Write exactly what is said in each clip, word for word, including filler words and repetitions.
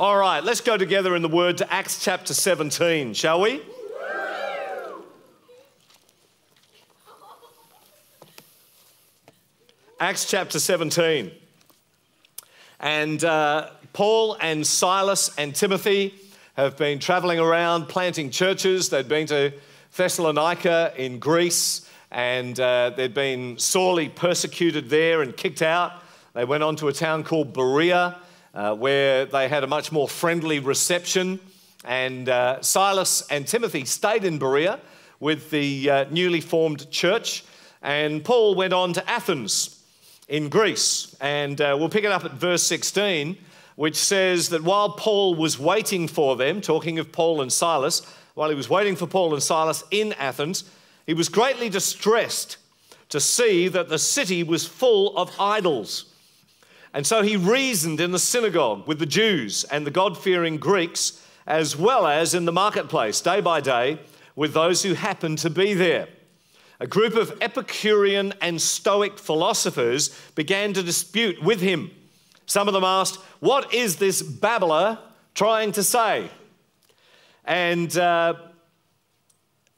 All right, let's go together in the Word to Acts chapter seventeen, shall we? Acts chapter seventeen. And uh, Paul and Silas and Timothy have been travelling around planting churches. They'd been to Thessalonica in Greece, and uh, they'd been sorely persecuted there and kicked out. They went on to a town called Berea, uh, where they had a much more friendly reception. And uh, Silas and Timothy stayed in Berea with the uh, newly formed church. And Paul went on to Athens in Greece. And uh, we'll pick it up at verse sixteen, which says that while Paul was waiting for them, talking of Paul and Silas, while he was waiting for Paul and Silas in Athens, he was greatly distressed to see that the city was full of idols. And so he reasoned in the synagogue with the Jews and the God-fearing Greeks, as well as in the marketplace, day by day, with those who happened to be there. A group of Epicurean and Stoic philosophers began to dispute with him. Some of them asked, "What is this babbler trying to say?" And uh,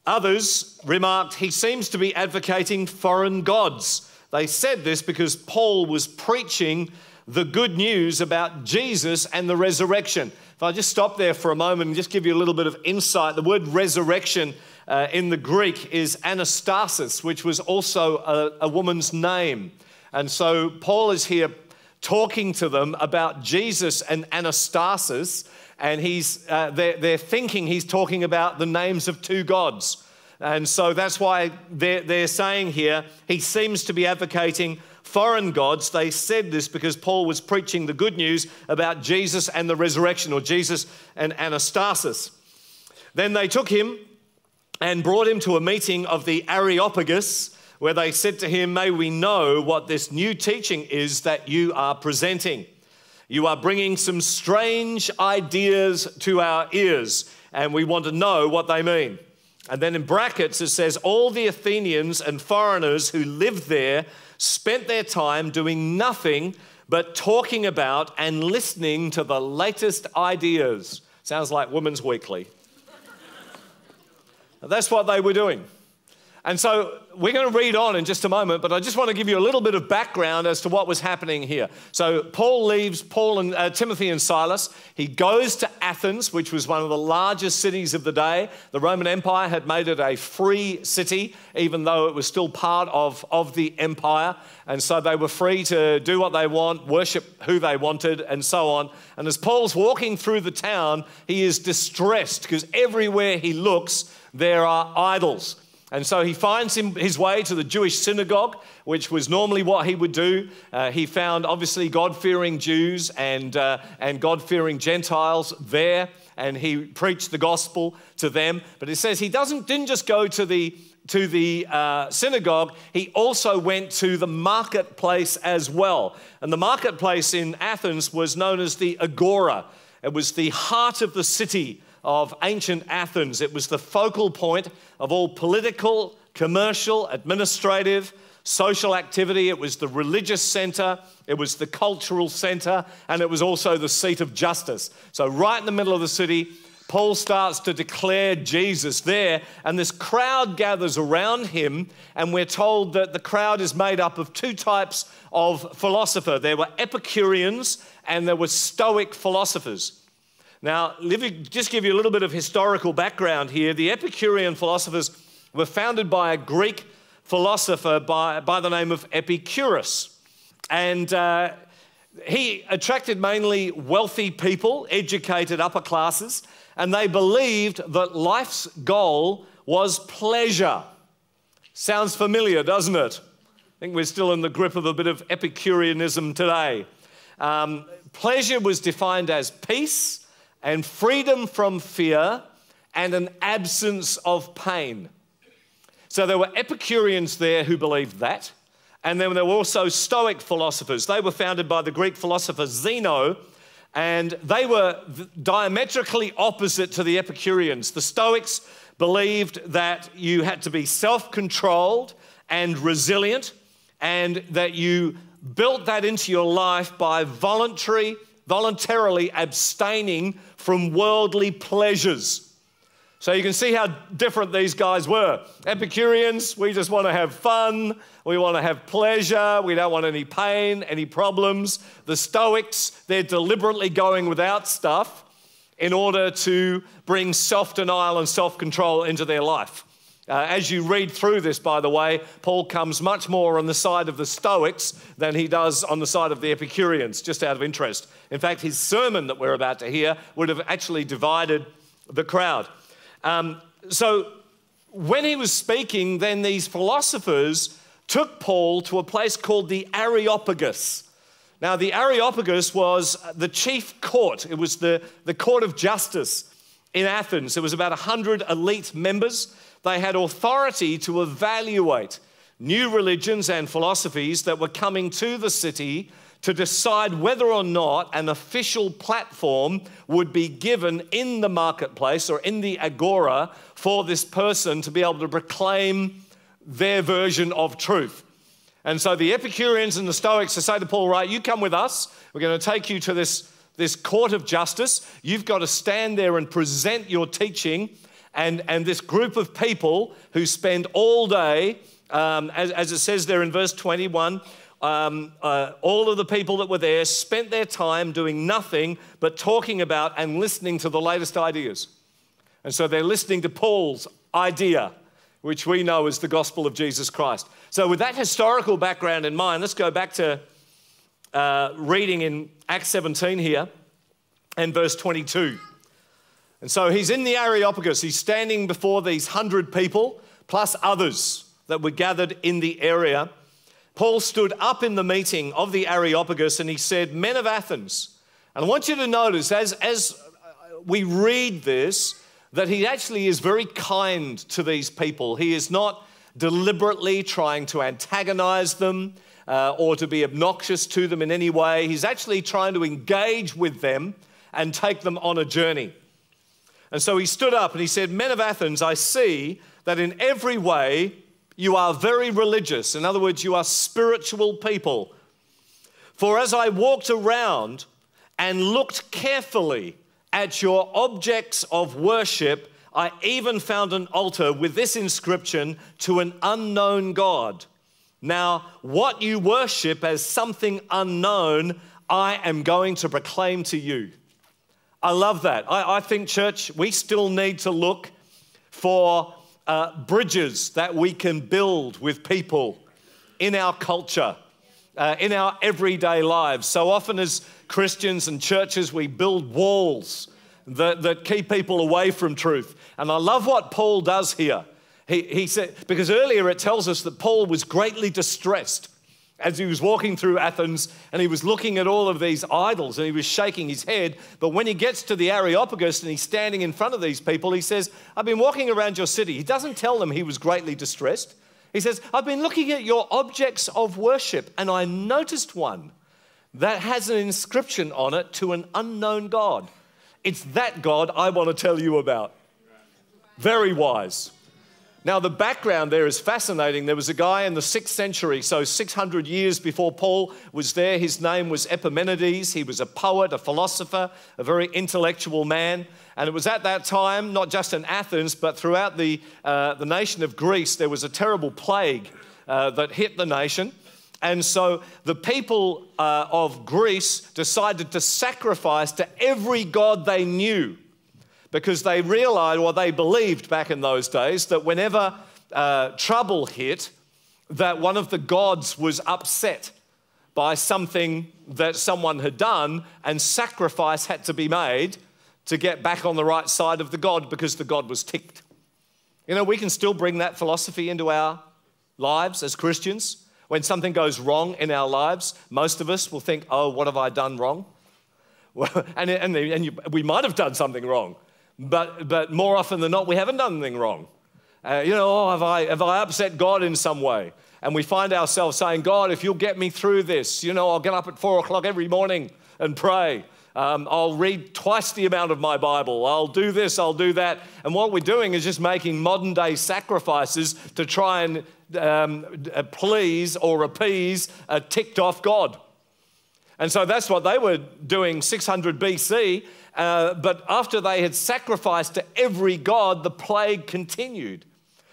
others remarked, "He seems to be advocating foreign gods." They said this because Paul was preaching the good news about Jesus and the resurrection. If I just stop there for a moment and just give you a little bit of insight, the word resurrection Uh, in the Greek is Anastasis, which was also a, a woman's name. And so Paul is here talking to them about Jesus and Anastasis, and he's, uh, they're, they're thinking he's talking about the names of two gods. And so that's why they're, they're saying here, he seems to be advocating foreign gods. They said this because Paul was preaching the good news about Jesus and the resurrection, or Jesus and Anastasis. Then they took him and brought him to a meeting of the Areopagus, where they said to him, "May we know what this new teaching is that you are presenting. You are bringing some strange ideas to our ears, and we want to know what they mean." And then in brackets it says, "All the Athenians and foreigners who lived there spent their time doing nothing but talking about and listening to the latest ideas." Sounds like Women's Weekly. That's what they were doing. And so we're going to read on in just a moment, but I just want to give you a little bit of background as to what was happening here. So Paul leaves Paul and uh, Timothy and Silas. He goes to Athens, which was one of the largest cities of the day. The Roman Empire had made it a free city, even though it was still part of, of the empire. And so they were free to do what they want, worship who they wanted, and so on. And as Paul's walking through the town, he is distressed because everywhere he looks, there are idols. And so he finds him, his way to the Jewish synagogue, which was normally what he would do. Uh, he found, obviously, God-fearing Jews and, uh, and God-fearing Gentiles there, and he preached the gospel to them. But it says he doesn't, didn't just go to the, to the uh, synagogue, he also went to the marketplace as well. And the marketplace in Athens was known as the Agora. It was the heart of the city of ancient Athens. It was the focal point of all political, commercial, administrative, social activity. It was the religious center, it was the cultural center, and it was also the seat of justice. So right in the middle of the city, Paul starts to declare Jesus there, and this crowd gathers around him, and we're told that the crowd is made up of two types of philosopher. There were Epicureans and there were Stoic philosophers. Now, let me just give you a little bit of historical background here. The Epicurean philosophers were founded by a Greek philosopher by, by the name of Epicurus. And uh, he attracted mainly wealthy people, educated upper classes, and they believed that life's goal was pleasure. Sounds familiar, doesn't it? I think we're still in the grip of a bit of Epicureanism today. Um, pleasure was defined as peace and freedom from fear, and an absence of pain. So there were Epicureans there who believed that, and then there were also Stoic philosophers. They were founded by the Greek philosopher Zeno, and they were diametrically opposite to the Epicureans. The Stoics believed that you had to be self-controlled and resilient, and that you built that into your life by voluntary voluntarily abstaining from worldly pleasures. So you can see how different these guys were. Epicureans, we just want to have fun. We want to have pleasure. We don't want any pain, any problems. The Stoics, they're deliberately going without stuff in order to bring self-denial and self-control into their life. Uh, as you read through this, by the way, Paul comes much more on the side of the Stoics than he does on the side of the Epicureans, just out of interest. In fact, his sermon that we're about to hear would have actually divided the crowd. Um, so when he was speaking, then these philosophers took Paul to a place called the Areopagus. Now, the Areopagus was the chief court. It was the, the court of justice in Athens. There was about one hundred elite members. They had authority to evaluate new religions and philosophies that were coming to the city to decide whether or not an official platform would be given in the marketplace or in the Agora for this person to be able to proclaim their version of truth. And so the Epicureans and the Stoics say to Paul, right, you come with us. We're going to take you to this, this court of justice. You've got to stand there and present your teaching. And, and this group of people who spend all day, um, as, as it says there in verse twenty-one, um, uh, all of the people that were there spent their time doing nothing but talking about and listening to the latest ideas. And so they're listening to Paul's idea, which we know is the gospel of Jesus Christ. So with that historical background in mind, let's go back to uh, reading in Acts seventeen here and verse twenty-two. And so he's in the Areopagus. He's standing before these hundred people, plus others that were gathered in the area. Paul stood up in the meeting of the Areopagus and he said, men of Athens. And I want you to notice as, as we read this, that he actually is very kind to these people. He is not deliberately trying to antagonize them uh, or to be obnoxious to them in any way. He's actually trying to engage with them and take them on a journey. And so he stood up and he said, men of Athens, I see that in every way you are very religious. In other words, you are spiritual people. For as I walked around and looked carefully at your objects of worship, I even found an altar with this inscription, to an unknown God. Now, what you worship as something unknown, I am going to proclaim to you. I love that. I, I think, church, we still need to look for uh, bridges that we can build with people in our culture, uh, in our everyday lives. So often as Christians and churches, we build walls that, that keep people away from truth. And I love what Paul does here. He, he said, because earlier it tells us that Paul was greatly distressed as he was walking through Athens and he was looking at all of these idols and he was shaking his head. But when he gets to the Areopagus and he's standing in front of these people, he says, I've been walking around your city. He doesn't tell them he was greatly distressed. He says, I've been looking at your objects of worship and I noticed one that has an inscription on it, to an unknown God. It's that God I want to tell you about. Very wise. Now, the background there is fascinating. There was a guy in the sixth century, so six hundred years before Paul was there. His name was Epimenides. He was a poet, a philosopher, a very intellectual man. And it was at that time, not just in Athens, but throughout the, uh, the nation of Greece, there was a terrible plague uh, that hit the nation. And so the people uh, of Greece decided to sacrifice to every god they knew, because they realized, or they believed back in those days, that whenever uh, trouble hit, that one of the gods was upset by something that someone had done, and sacrifice had to be made to get back on the right side of the god because the god was ticked. You know, we can still bring that philosophy into our lives as Christians. When something goes wrong in our lives, most of us will think, oh, what have I done wrong? and and, and you, we might have done something wrong. But, but more often than not, we haven't done anything wrong. Uh, you know, oh, have I, have I upset God in some way? And we find ourselves saying, God, if you'll get me through this, you know, I'll get up at four o'clock every morning and pray. Um, I'll read twice the amount of my Bible. I'll do this, I'll do that. And what we're doing is just making modern day sacrifices to try and um, please or appease a ticked off God. And so that's what they were doing six hundred B C, uh, but after they had sacrificed to every god, the plague continued.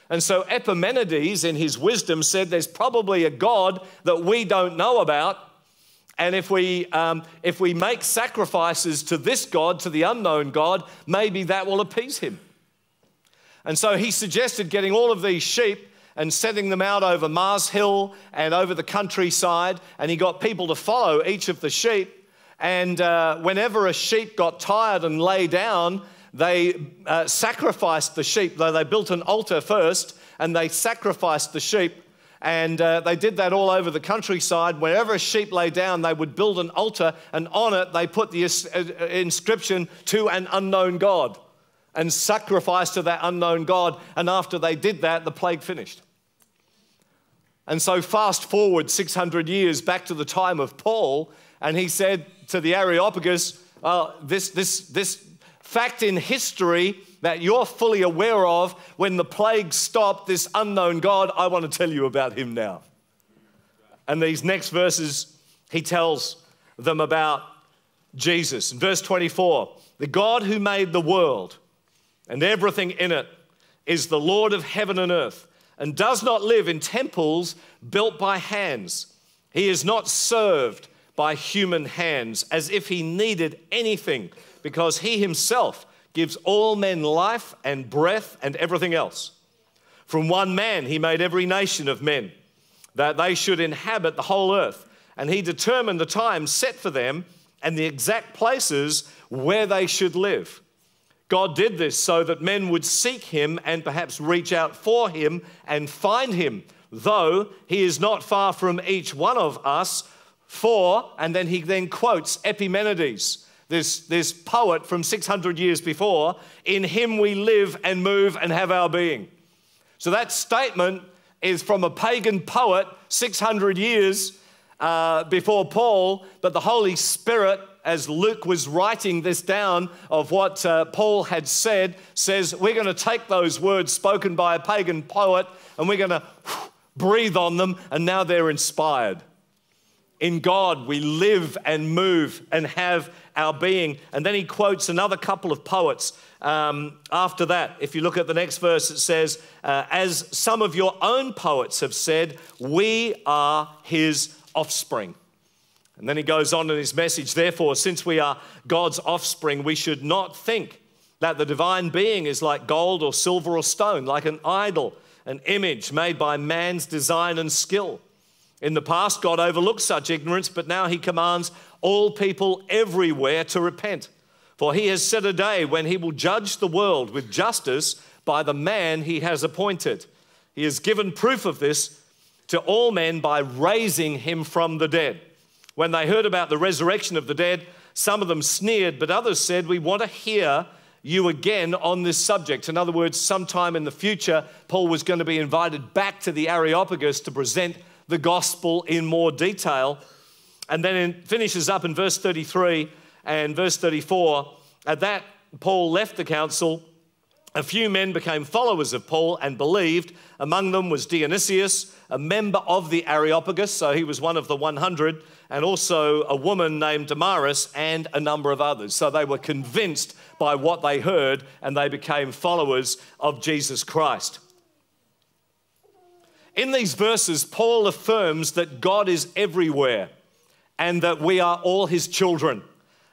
And so Epimenides, in his wisdom, said there's probably a god that we don't know about, and if we, um, if we make sacrifices to this god, to the unknown god, maybe that will appease him. And so he suggested getting all of these sheep and setting them out over Mars Hill and over the countryside, and he got people to follow each of the sheep. And uh, whenever a sheep got tired and lay down, they uh, sacrificed the sheep, though they built an altar first, and they sacrificed the sheep. And uh, they did that all over the countryside. Wherever a sheep lay down, they would build an altar, and on it they put the inscription to an unknown god and sacrificed to that unknown god. And after they did that, the plague finished. And so fast forward six hundred years back to the time of Paul, and he said to the Areopagus, oh, this, this, this fact in history that you're fully aware of, when the plague stopped, this unknown god, I want to tell you about him now. And these next verses, he tells them about Jesus. In verse twenty-four, the God who made the world and everything in it is the Lord of heaven and earth, and does not live in temples built by hands. He is not served by human hands as if he needed anything, because he himself gives all men life and breath and everything else. From one man he made every nation of men, that they should inhabit the whole earth, and he determined the time set for them and the exact places where they should live. God did this so that men would seek him and perhaps reach out for him and find him, though he is not far from each one of us, for, and then he then quotes Epimenides, this, this poet from six hundred years before, in him we live and move and have our being. So that statement is from a pagan poet six hundred years uh, before Paul, but the Holy Spirit, as Luke was writing this down of what uh, Paul had said, says we're going to take those words spoken by a pagan poet and we're going to breathe on them, and now they're inspired. In God we live and move and have our being. And then he quotes another couple of poets um, after that. If you look at the next verse, it says, uh, as some of your own poets have said, we are his offspring. And then he goes on in his message, therefore, since we are God's offspring, we should not think that the divine being is like gold or silver or stone, like an idol, an image made by man's design and skill. In the past, God overlooked such ignorance, but now he commands all people everywhere to repent. For he has set a day when he will judge the world with justice by the man he has appointed. He has given proof of this to all men by raising him from the dead. When they heard about the resurrection of the dead, some of them sneered, but others said, we want to hear you again on this subject. In other words, sometime in the future, Paul was going to be invited back to the Areopagus to present the gospel in more detail. And then it finishes up in verse thirty-three and verse thirty-four. At that, Paul left the council. A few men became followers of Paul and believed. Among them was Dionysius, a member of the Areopagus, so he was one of the one hundred, and also a woman named Damaris and a number of others. So they were convinced by what they heard, and they became followers of Jesus Christ. In these verses, Paul affirms that God is everywhere and that we are all his children,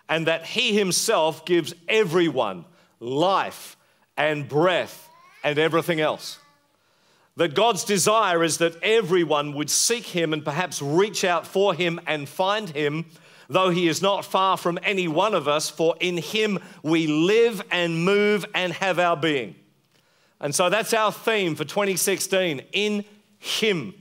and that he himself gives everyone life and breath and everything else. That God's desire is that everyone would seek him and perhaps reach out for him and find him, though he is not far from any one of us, for in him we live and move and have our being. And so that's our theme for twenty sixteen, in him.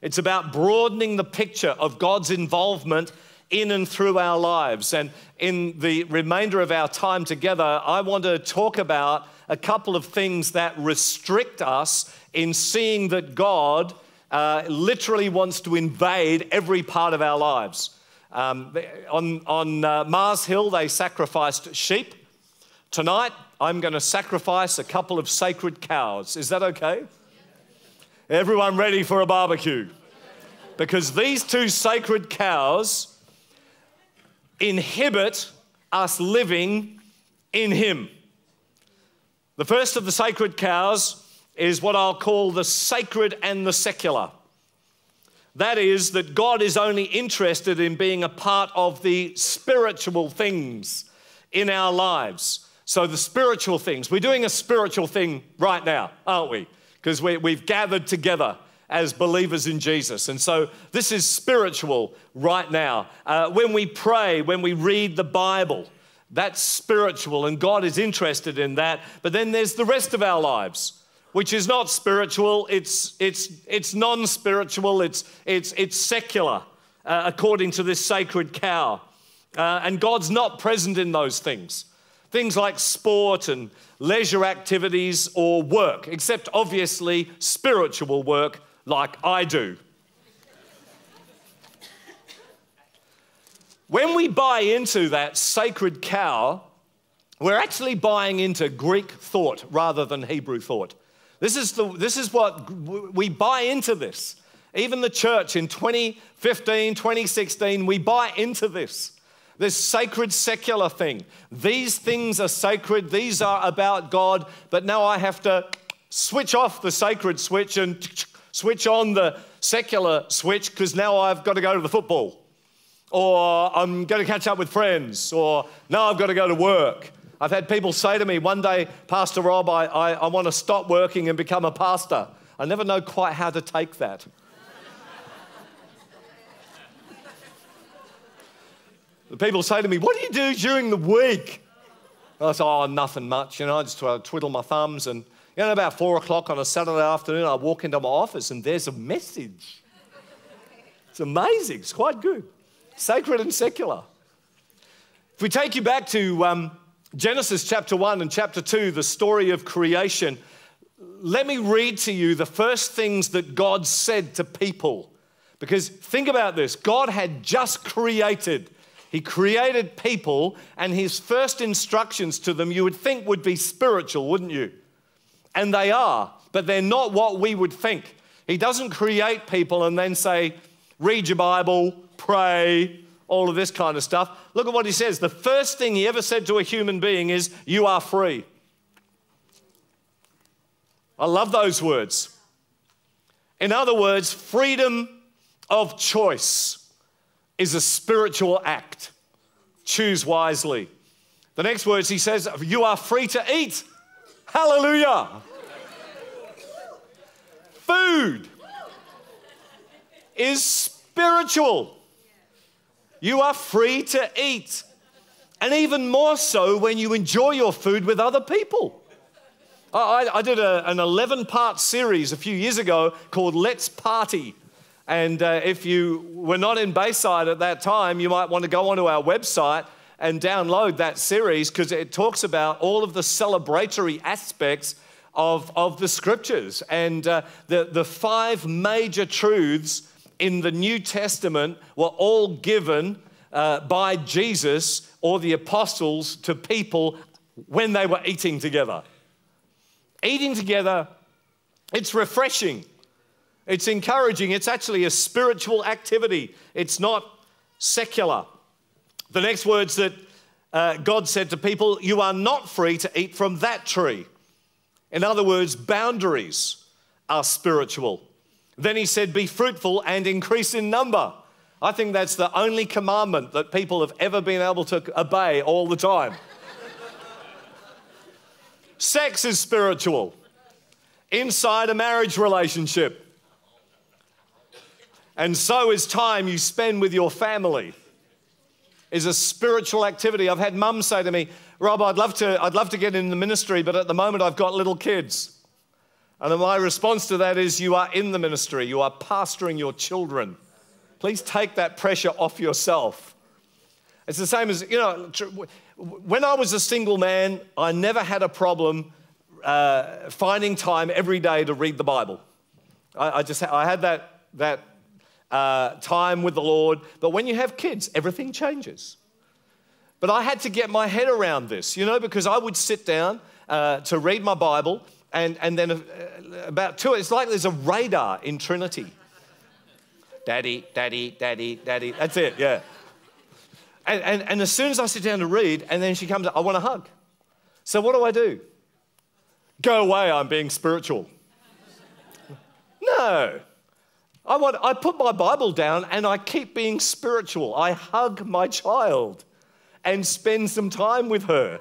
It's about broadening the picture of God's involvement in and through our lives. And in the remainder of our time together, I want to talk about a couple of things that restrict us in seeing that God uh, literally wants to invade every part of our lives. Um, on on uh, Mars Hill, they sacrificed sheep. Tonight, I'm going to sacrifice a couple of sacred cows. Is that okay? Everyone ready for a barbecue? Because these two sacred cows inhibit us living in him. The first of the sacred cows is what I'll call the sacred and the secular. That is, that God is only interested in being a part of the spiritual things in our lives. So the spiritual things, we're doing a spiritual thing right now, aren't we? Because we, we've gathered together as believers in Jesus. And so this is spiritual right now. Uh, when we pray, when we read the Bible, that's spiritual and God is interested in that. But then there's the rest of our lives, which is not spiritual, it's, it's, it's non-spiritual, it's, it's, it's secular, uh, according to this sacred cow. Uh, and God's not present in those things. Things like sport and leisure activities or work, except obviously spiritual work like I do. When we buy into that sacred cow, we're actually buying into Greek thought rather than Hebrew thought. This is, the, this is what we buy into this. Even the church in twenty fifteen, twenty sixteen, we buy into this. This sacred secular thing. These things are sacred. These are about God. But now I have to switch off the sacred switch and switch on the secular switch because now I've got to go to the football. Or I'm going to catch up with friends. Or now I've got to go to work. I've had people say to me, one day, Pastor Rob, I, I, I want to stop working and become a pastor. I never know quite how to take that. The people say to me, what do you do during the week? And I say, oh, nothing much. You know, I just I twiddle my thumbs. And you know, about four o'clock on a Saturday afternoon, I walk into my office and there's a message. It's amazing. It's quite good. Sacred and secular. If we take you back to Um, Genesis chapter one and chapter two, the story of creation. Let me read to you the first things that God said to people. Because think about this. God had just created. He created people, and his first instructions to them you would think would be spiritual, wouldn't you? And they are, but they're not what we would think. He doesn't create people and then say, read your Bible, pray, all of this kind of stuff. Look at what he says. The first thing he ever said to a human being is, you are free. I love those words. In other words, freedom of choice is a spiritual act. Choose wisely. The next words he says, you are free to eat. Hallelujah. Food is spiritual. You are free to eat, and even more so when you enjoy your food with other people. I, I did a, an eleven-part series a few years ago called Let's Party, and uh, if you were not in Bayside at that time, you might want to go onto our website and download that series because it talks about all of the celebratory aspects of, of the Scriptures and uh, the, the five major truths in the New Testament were all given uh, by Jesus or the apostles to people when they were eating together. Eating together, it's refreshing. It's encouraging. It's actually a spiritual activity. It's not secular. The next words that uh, God said to people, you are not free to eat from that tree. In other words, boundaries are spiritual. Then he said, be fruitful and increase in number. I think that's the only commandment that people have ever been able to obey all the time. Sex is spiritual inside a marriage relationship. And so is time you spend with your family is a spiritual activity. I've had mums say to me, Rob, I'd love to, I'd love to get in the ministry, but at the moment I've got little kids. And my response to that is, you are in the ministry. You are pastoring your children. Please take that pressure off yourself. It's the same as, you know, when I was a single man, I never had a problem uh, finding time every day to read the Bible. I, I just, I had that, that uh, time with the Lord. But when you have kids, everything changes. But I had to get my head around this, you know, because I would sit down uh, to read my Bible. And, and then about two, it's like there's a radar in Trinity. Daddy, daddy, daddy, daddy. That's it, yeah. and, and, and as soon as I sit down to read, and then she comes up, I want a hug. So what do I do? Go away, I'm being spiritual. No. I, want, I put my Bible down and I keep being spiritual. I hug my child and spend some time with her.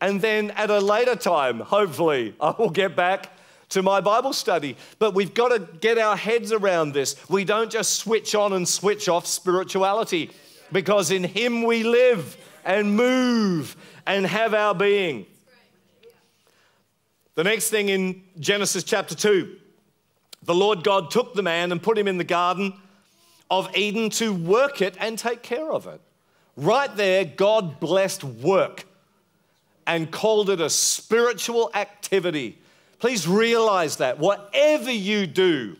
And then at a later time, hopefully, I will get back to my Bible study. But we've got to get our heads around this. We don't just switch on and switch off spirituality, because in him we live and move and have our being. The next thing in Genesis chapter two, the Lord God took the man and put him in the garden of Eden to work it and take care of it. Right there, God blessed work and called it a spiritual activity. Please realize that whatever you do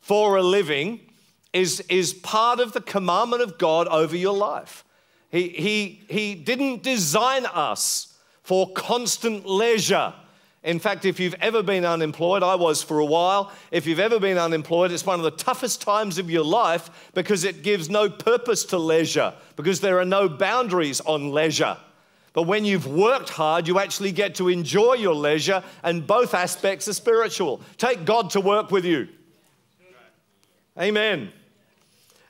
for a living is, is part of the commandment of God over your life. He, he, he didn't design us for constant leisure. In fact, if you've ever been unemployed, I was for a while, if you've ever been unemployed, it's one of the toughest times of your life, because it gives no purpose to leisure, because there are no boundaries on leisure. But when you've worked hard, you actually get to enjoy your leisure, and both aspects are spiritual. Take God to work with you. Amen.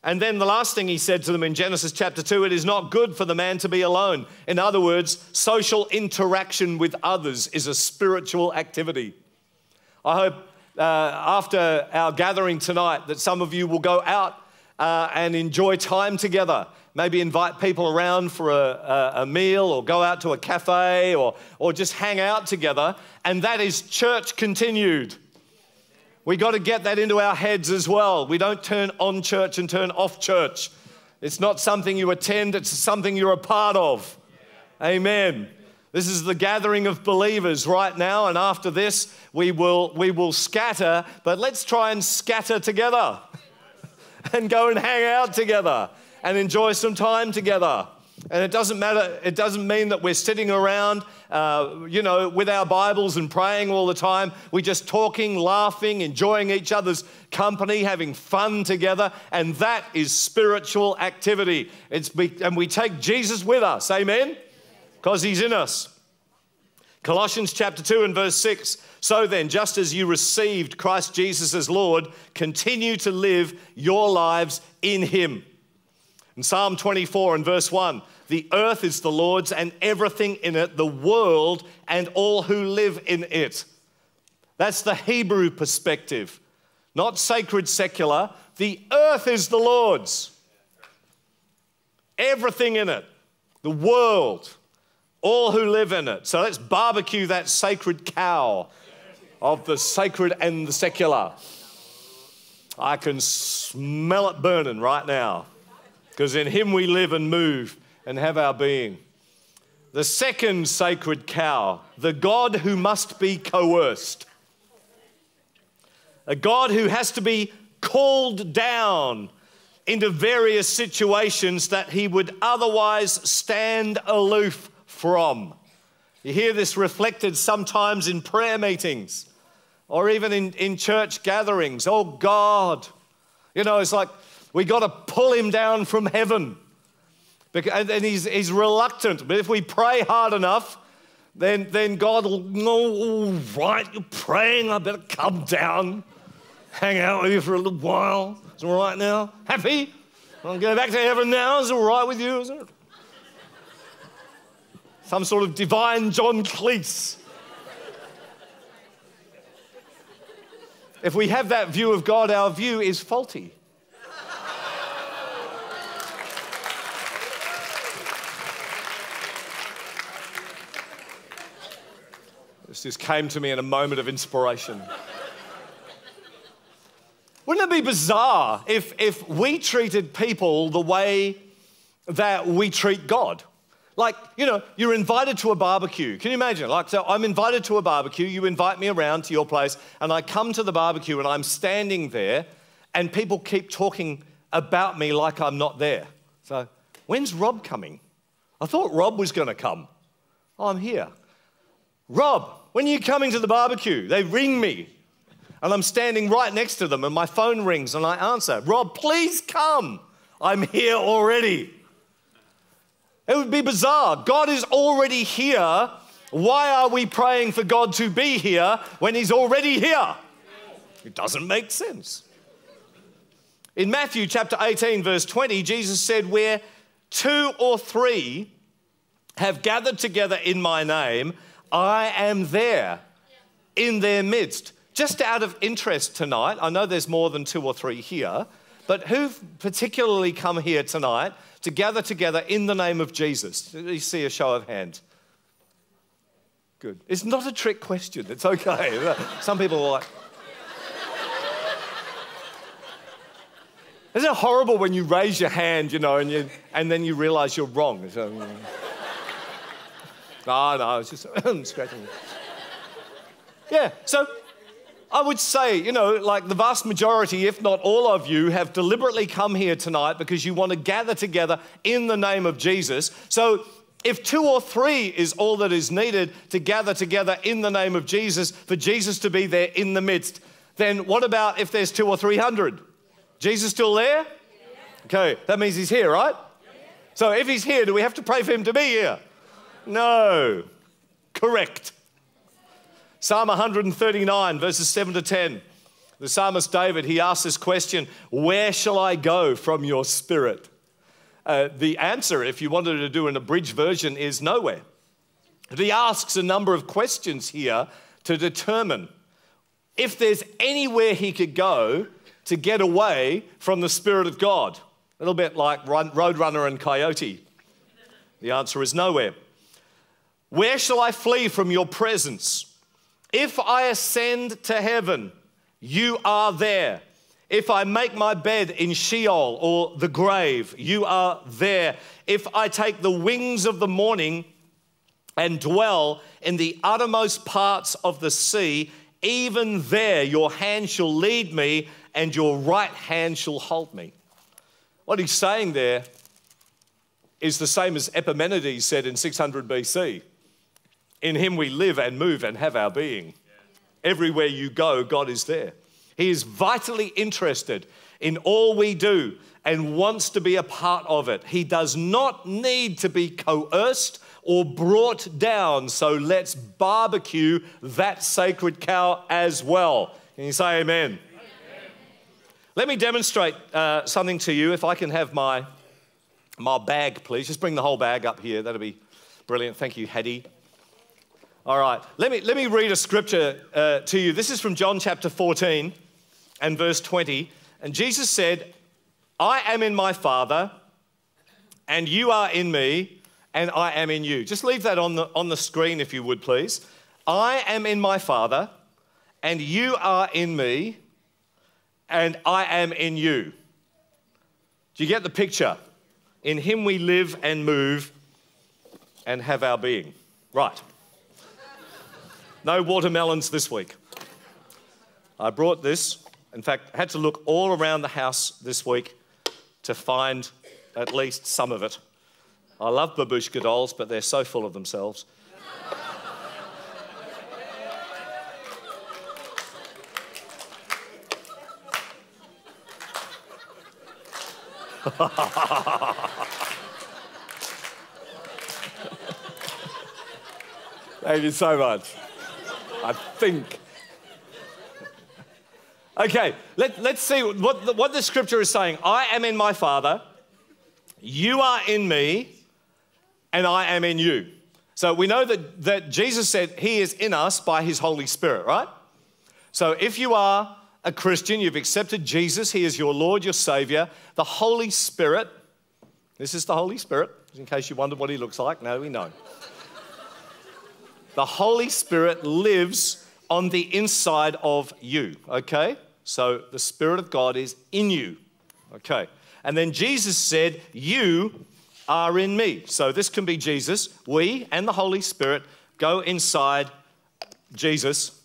And then the last thing he said to them in Genesis chapter two, it is not good for the man to be alone. In other words, social interaction with others is a spiritual activity. I hope uh, after our gathering tonight that some of you will go out uh, and enjoy time together. Maybe invite people around for a, a, a meal, or go out to a cafe, or, or just hang out together. And that is church continued. We got to get that into our heads as well. We don't turn on church and turn off church. It's not something you attend, it's something you're a part of. Amen. This is the gathering of believers right now, and after this we will, we will scatter, but let's try and scatter together and go and hang out together and enjoy some time together. And it doesn't matter, it doesn't mean that we're sitting around, uh, you know, with our Bibles and praying all the time. We're just talking, laughing, enjoying each other's company, having fun together, and that is spiritual activity. It's be and we take Jesus with us, amen? Because he's in us. Colossians chapter two and verse six, so then, just as you received Christ Jesus as Lord, continue to live your lives in him. In Psalm twenty-four and verse one, the earth is the Lord's and everything in it, the world and all who live in it. That's the Hebrew perspective, not sacred secular. The earth is the Lord's, everything in it, the world, all who live in it. So let's barbecue that sacred cow of the sacred and the secular. I can smell it burning right now. Because in him we live and move and have our being. The second sacred cow, the God who must be coerced. A God who has to be called down into various situations that he would otherwise stand aloof from. You hear this reflected sometimes in prayer meetings or even in, in church gatherings. Oh God, you know, it's like, we got to pull him down from heaven. And he's, he's reluctant. But if we pray hard enough, then, then God will, no, all right, you're praying, I better come down, hang out with you for a little while. It's all right now. Happy? I'll go back to heaven now. It's all right with you, isn't it? Some sort of divine John Cleese. If we have that view of God, our view is faulty. This just came to me in a moment of inspiration. Wouldn't it be bizarre if, if we treated people the way that we treat God? Like, you know, you're invited to a barbecue. Can you imagine? Like, so I'm invited to a barbecue. You invite me around to your place, and I come to the barbecue, and I'm standing there, and people keep talking about me like I'm not there. So, when's Rob coming? I thought Rob was going to come. Oh, I'm here. Rob, when are you coming to the barbecue? They ring me, and I'm standing right next to them, and my phone rings, and I answer, Rob, please come. I'm here already. It would be bizarre. God is already here. Why are we praying for God to be here when he's already here? It doesn't make sense. In Matthew chapter eighteen, verse twenty, Jesus said, where two or three have gathered together in my name, I am there in their midst. Just out of interest tonight, I know there's more than two or three here, but who've particularly come here tonight to gather together in the name of Jesus? Did you see a show of hands? Good. It's not a trick question. It's okay. Some people are like... Isn't it horrible when you raise your hand, you know, and, you, and then you realise you're wrong? So, you know. No, no, I was just scratching it. Yeah, so... I would say, you know, like the vast majority, if not all of you, have deliberately come here tonight because you want to gather together in the name of Jesus. So if two or three is all that is needed to gather together in the name of Jesus, for Jesus to be there in the midst, then what about if there's two or three hundred? Jesus still there? Yeah. Okay, that means he's here, right? Yeah. So if he's here, do we have to pray for him to be here? No. Correct. Psalm one thirty-nine, verses seven to ten. The psalmist David, he asks this question, where shall I go from your spirit? Uh, the answer, if you wanted to do an abridged version, is nowhere. But he asks a number of questions here to determine if there's anywhere he could go to get away from the Spirit of God. A little bit like Roadrunner and Coyote. The answer is nowhere. Where shall I flee from your presence? If I ascend to heaven, you are there. If I make my bed in Sheol or the grave, you are there. If I take the wings of the morning and dwell in the uttermost parts of the sea, even there your hand shall lead me and your right hand shall hold me. What he's saying there is the same as Epimenides said in six hundred B C. In him we live and move and have our being. Everywhere you go, God is there. He is vitally interested in all we do and wants to be a part of it. He does not need to be coerced or brought down, so let's barbecue that sacred cow as well. Can you say amen? Amen. Let me demonstrate uh, something to you. If I can have my, my bag, please. Just bring the whole bag up here. That'll be brilliant. Thank you, Hattie. All right, let me, let me read a scripture uh, to you. This is from John chapter fourteen and verse twenty. And Jesus said, I am in my Father, and you are in me, and I am in you. Just leave that on the, on the screen if you would, please. I am in my Father, and you are in me, and I am in you. Do you get the picture? In him we live and move and have our being. Right. No watermelons this week. I brought this. In fact, I had to look all around the house this week to find at least some of it. I love babushka dolls, but they're so full of themselves. Thank you so much. I think. Okay, let, let's see what the, what the scripture is saying. I am in my Father, you are in me, and I am in you. So we know that, that Jesus said he is in us by his Holy Spirit, right? So if you are a Christian, you've accepted Jesus, he is your Lord, your Saviour, the Holy Spirit, this is the Holy Spirit, in case you wondered what he looks like, now we know. The Holy Spirit lives on the inside of you, okay? So the Spirit of God is in you, okay? And then Jesus said, you are in me. So this can be Jesus. We and the Holy Spirit go inside Jesus.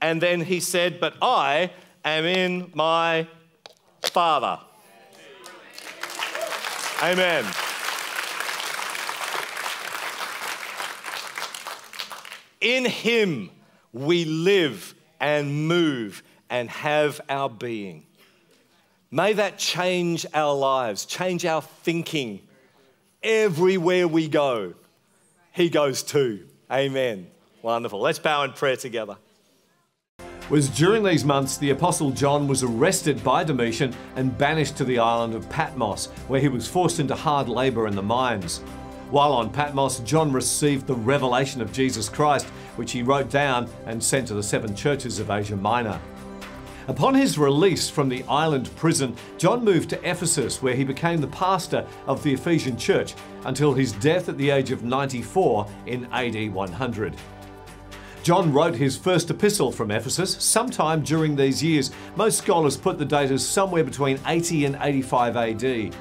And then he said, but I am in my Father. Amen. Amen. In him we live and move and have our being. May that change our lives, change our thinking, Everywhere we go, he goes too. Amen. Wonderful. Let's bow in prayer together. Was during these months the Apostle John was arrested by Domitian and banished to the island of Patmos, where he was forced into hard labour in the mines. While on Patmos, John received the revelation of Jesus Christ, which he wrote down and sent to the seven churches of Asia Minor. Upon his release from the island prison, John moved to Ephesus, where he became the pastor of the Ephesian church until his death at the age of ninety-four in A D one hundred. John wrote his first epistle from Ephesus sometime during these years. Most scholars put the date as somewhere between eighty and eighty-five A D.